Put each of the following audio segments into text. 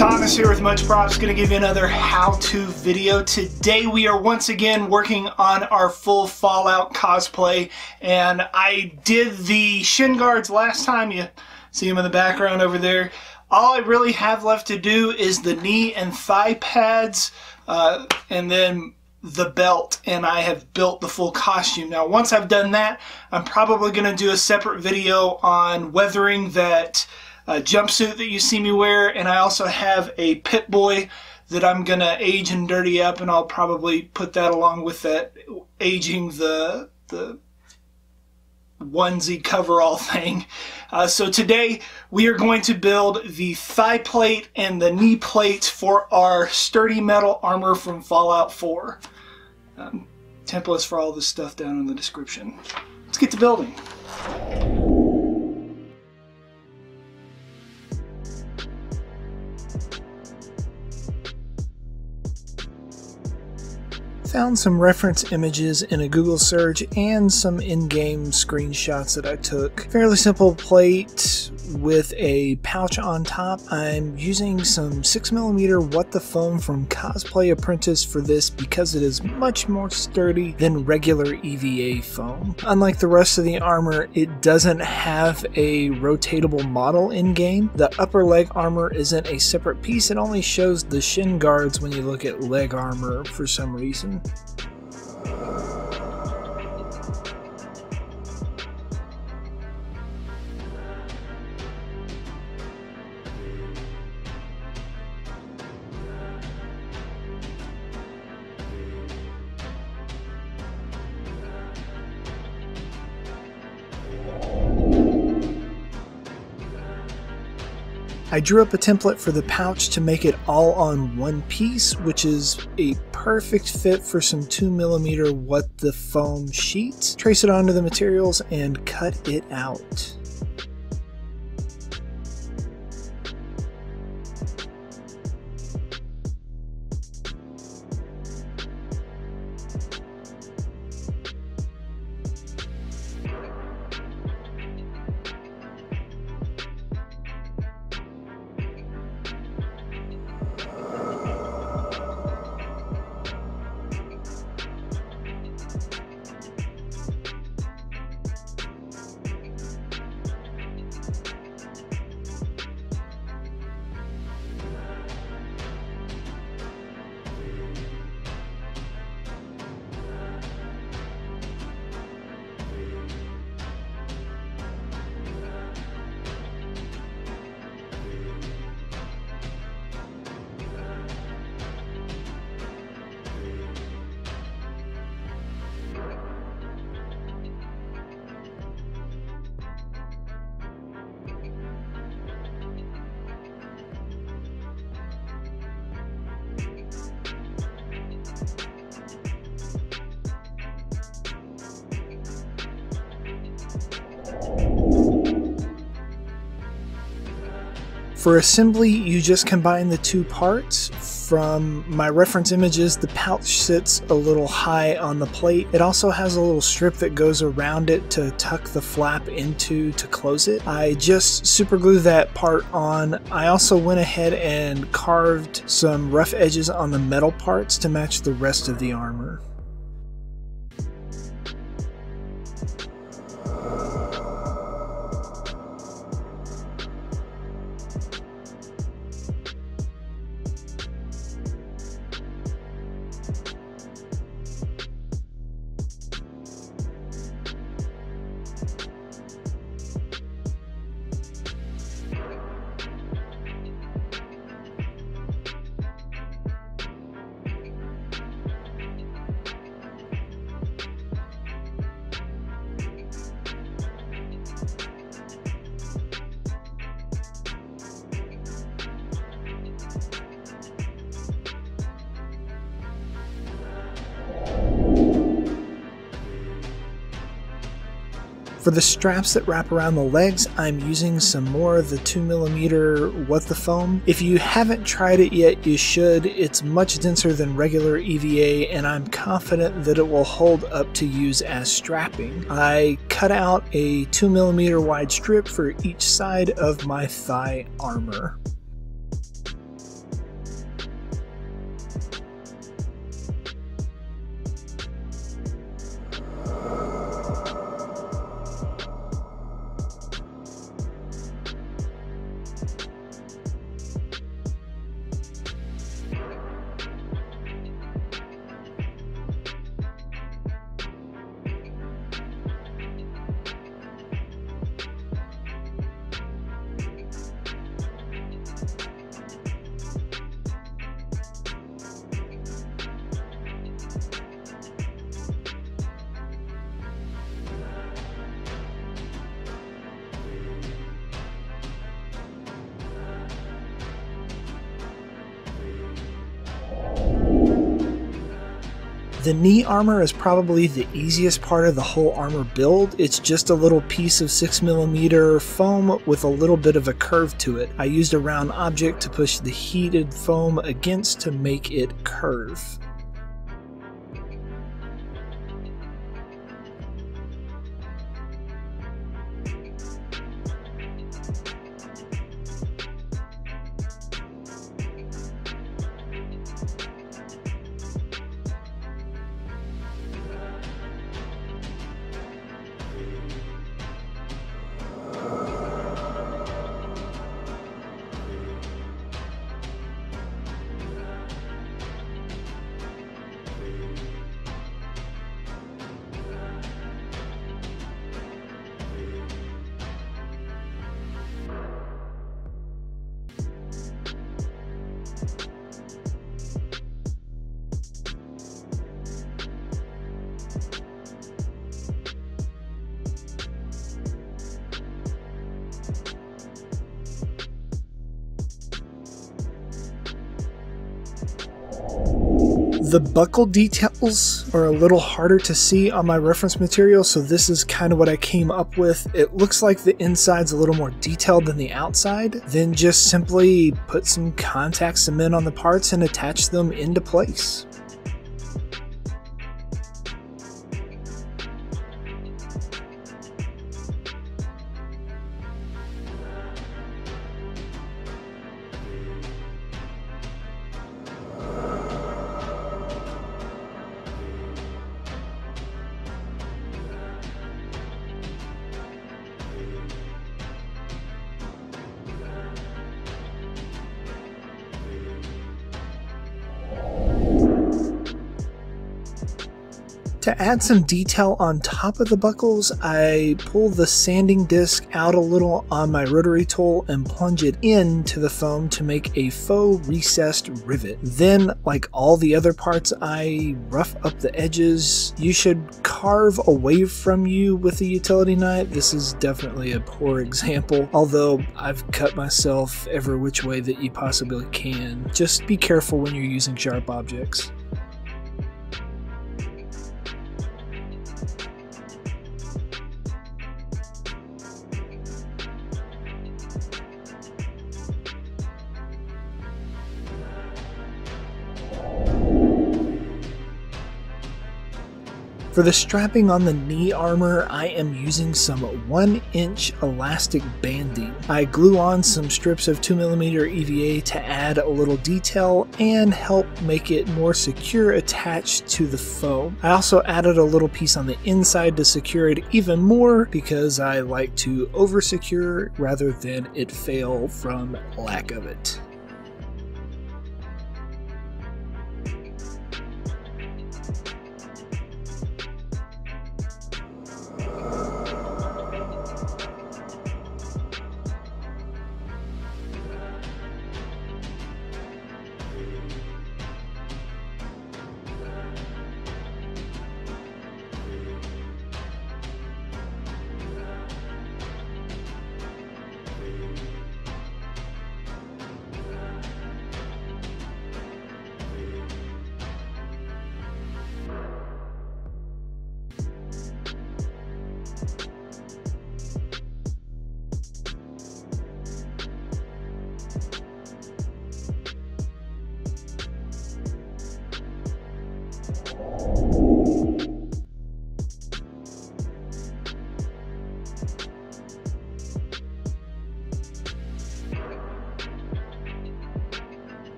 Thomas here with Much Props, going to give you another how-to video. Today we are once again working on our full Fallout cosplay, and I did the shin guards last time. You see them in the background over there. All I really have left to do is the knee and thigh pads, and then the belt, and I have built the full costume. Now once I've done that, I'm probably going to do a separate video on weathering that jumpsuit that you see me wear, and I also have a Pit Boy that I'm gonna age and dirty up, and I'll probably put that along with that aging the onesie coverall thing. So today we are going to build the thigh plate and the knee plates for our sturdy metal armor from Fallout 4. Templates for all this stuff down in the description. Let's get to building. Found some reference images in a Google search and some in-game screenshots that I took. Fairly simple plate with a pouch on top. I'm using some 6mm What the Foam from Cosplay Apprentice for this because it is much more sturdy than regular EVA foam. Unlike the rest of the armor, it doesn't have a rotatable model in-game. The upper leg armor isn't a separate piece. It only shows the shin guards when you look at leg armor for some reason. I drew up a template for the pouch to make it all on one piece, which is a perfect fit for some 2mm What the Foam sheets. Trace it onto the materials and cut it out. For assembly, you just combine the two parts. From my reference images, the pouch sits a little high on the plate. It also has a little strip that goes around it to tuck the flap into to close it. I just super glued that part on. I also went ahead and carved some rough edges on the metal parts to match the rest of the armor. For the straps that wrap around the legs, I'm using some more of the 2mm What the Foam. If you haven't tried it yet, you should. It's much denser than regular EVA, and I'm confident that it will hold up to use as strapping. I cut out a 2mm wide strip for each side of my thigh armor. The knee armor is probably the easiest part of the whole armor build. It's just a little piece of 6mm foam with a little bit of a curve to it. I used a round object to push the heated foam against to make it curve. The buckle details are a little harder to see on my reference material, so this is kind of what I came up with. It looks like the inside's a little more detailed than the outside. Then just simply put some contact cement on the parts and attach them into place. To add some detail on top of the buckles, I pull the sanding disc out a little on my rotary tool and plunge it into the foam to make a faux recessed rivet. Then, like all the other parts, I rough up the edges. You should carve away from you with a utility knife. This is definitely a poor example, although I've cut myself every which way that you possibly can. Just be careful when you're using sharp objects. For the strapping on the knee armor, I am using some 1-inch elastic banding. I glue on some strips of 2mm EVA to add a little detail and help make it more secure attached to the foam. I also added a little piece on the inside to secure it even more because I like to over-secure rather than it fail from lack of it.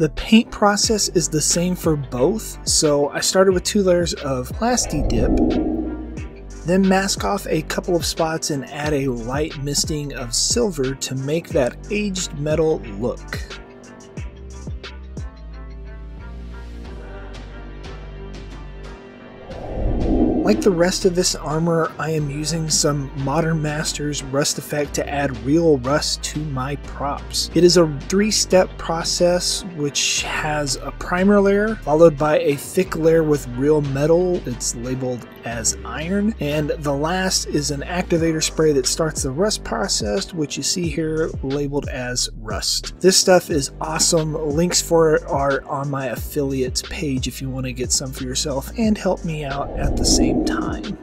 The paint process is the same for both, so I started with 2 layers of Plasti Dip, then mask off a couple of spots and add a light misting of silver to make that aged metal look. Like the rest of this armor, I am using some Modern Masters Rust Effect to add real rust to my props. It is a three-step process which has a primer layer, followed by a thick layer with real metal that's labeled as iron, and the last is an activator spray that starts the rust process, which you see here labeled as rust. This stuff is awesome. Links for it are on my affiliates page if you want to get some for yourself and help me out at the same time.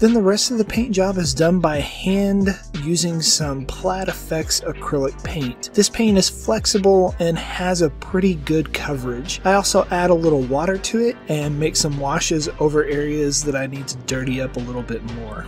Then the rest of the paint job is done by hand using some Plaid FX acrylic paint. This paint is flexible and has a pretty good coverage. I also add a little water to it and make some washes over areas that I need to dirty up a little bit more.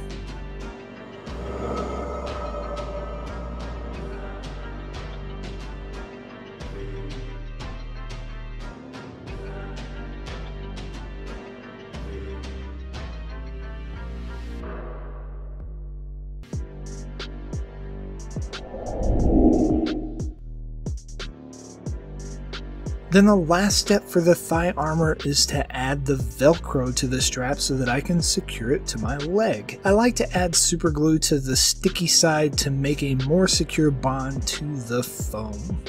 Then the last step for the thigh armor is to add the Velcro to the strap so that I can secure it to my leg. I like to add super glue to the sticky side to make a more secure bond to the foam.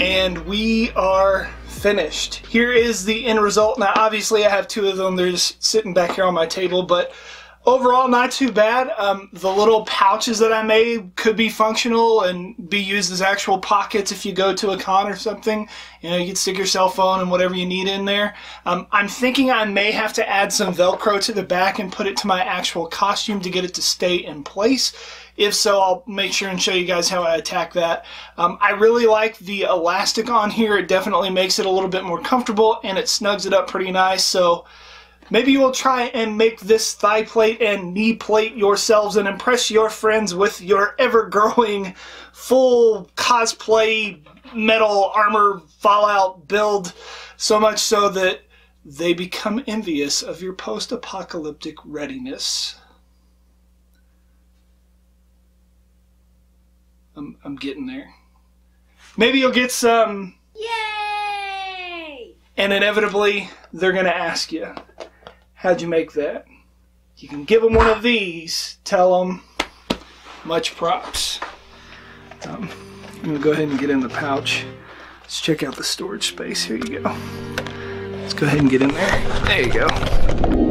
And we are finished. Here is the end result. Now obviously I have two of them. They're just sitting back here on my table, but overall not too bad. The little pouches that I made could be functional and be used as actual pockets if you go to a con or something. You know, you can stick your cell phone and whatever you need in there. I'm thinking I may have to add some Velcro to the back and put it to my actual costume to get it to stay in place. If so, I'll make sure and show you guys how I attack that. I really like the elastic on here. It definitely makes it a little bit more comfortable, and it snugs it up pretty nice. So maybe you'll try and make this thigh plate and knee plate yourselves and impress your friends with your ever-growing full cosplay metal armor Fallout build, so much so that they become envious of your post-apocalyptic readiness. I'm getting there. Maybe you'll get some. Yay! And inevitably, they're going to ask you, how'd you make that? You can give them one of these. Tell them, much props. I'm going to go ahead and get in the pouch. Let's check out the storage space. Here you go. Let's go ahead and get in there. There you go.